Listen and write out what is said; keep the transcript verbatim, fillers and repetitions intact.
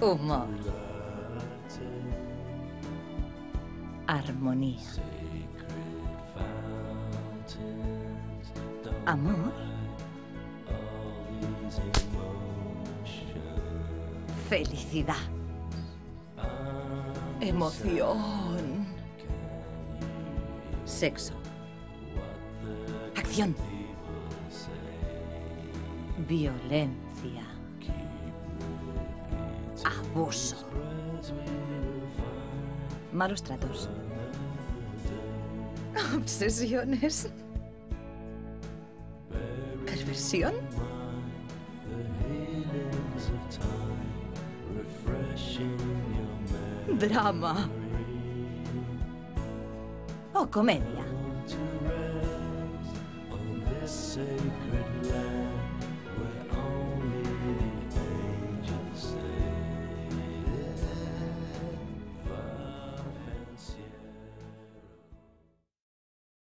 Humor. Armonía. Amor. Felicidad. Emoción. Sexo. Acción. Violencia. Abuso. Malos tratos. Obsesiones. Perversión. Drama. O comedia.